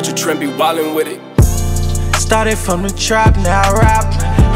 Tetra Trent be wildin' with it. Started from the trap, now I rap.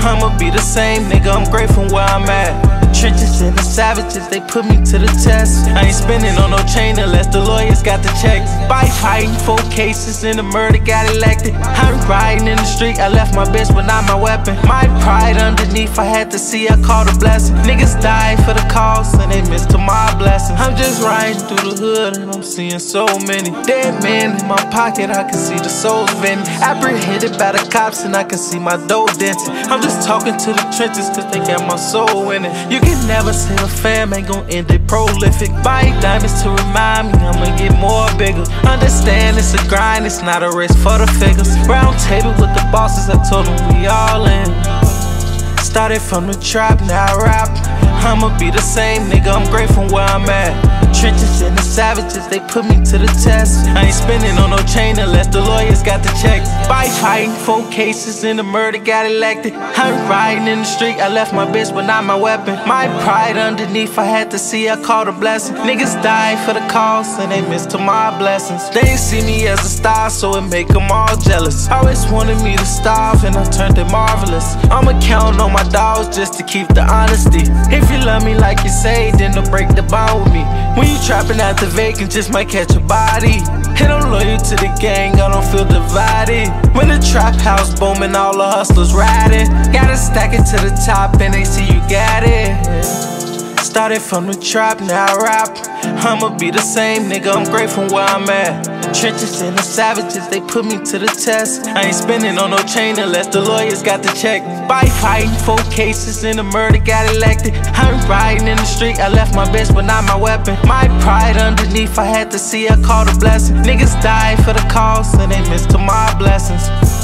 I'ma be the same nigga, I'm great from where I'm at. The trenches and the savages, they put me to the test. I ain't spending on no chain unless the lawyers got the checks. By fighting 4 cases and the murder got elected. I'm riding in the street, I left my bitch but not my weapon. My pride underneath, I had to see, I called a blessing. Niggas died for the cause and they missed my blessing. I'm just riding through the hood and I'm seeing so many dead men in my pocket, I can see the souls vending. Apprehended by the cops and I can see my dough denting. I'm just talking to the trenches cause they got my soul in it. You can never say the fam ain't gon' end it prolific. Buy diamonds to remind me I'ma get more bigger. Understand it's a grind, it's not a race for the figures. Round table with the bosses, I told them we all in. Started from the trap, now I rap. I'ma be the same nigga, I'm great from where I'm at. The trenches and the savages, they put me to the test. I ain't spending on no chain unless the lawyers got the checks. By fighting 4 cases and the murder got elected. I'm riding in the street, I left my bitch but not my weapon. My pride underneath, I had to see, I called a blessing. Niggas died for the cause and they missed my blessings. They ain't see me as a star, so it make them all jealous. Always wanted me to starve and I turned it marvelous. I'ma count on my dogs just to keep the honesty. If you love me like you say, then don't break the bond with me. When you trapping out the vacant, just might catch a body. And I'm loyal to the gang, I don't feel divided. When the trap house booming, all the hustlers riding. Gotta stack it to the top and they see you got it. Started from the trap, now I rap. I'ma be the same nigga, I'm great from where I'm at. The trenches and the savages, they put me to the test. I ain't spending on no chain unless the lawyers got the check. By fighting 4 cases and the murder got elected. I'm riding in the street, I left my bitch but not my weapon. My pride underneath, I had to see, I called a blessing. Niggas died for the cause and they missed my blessings.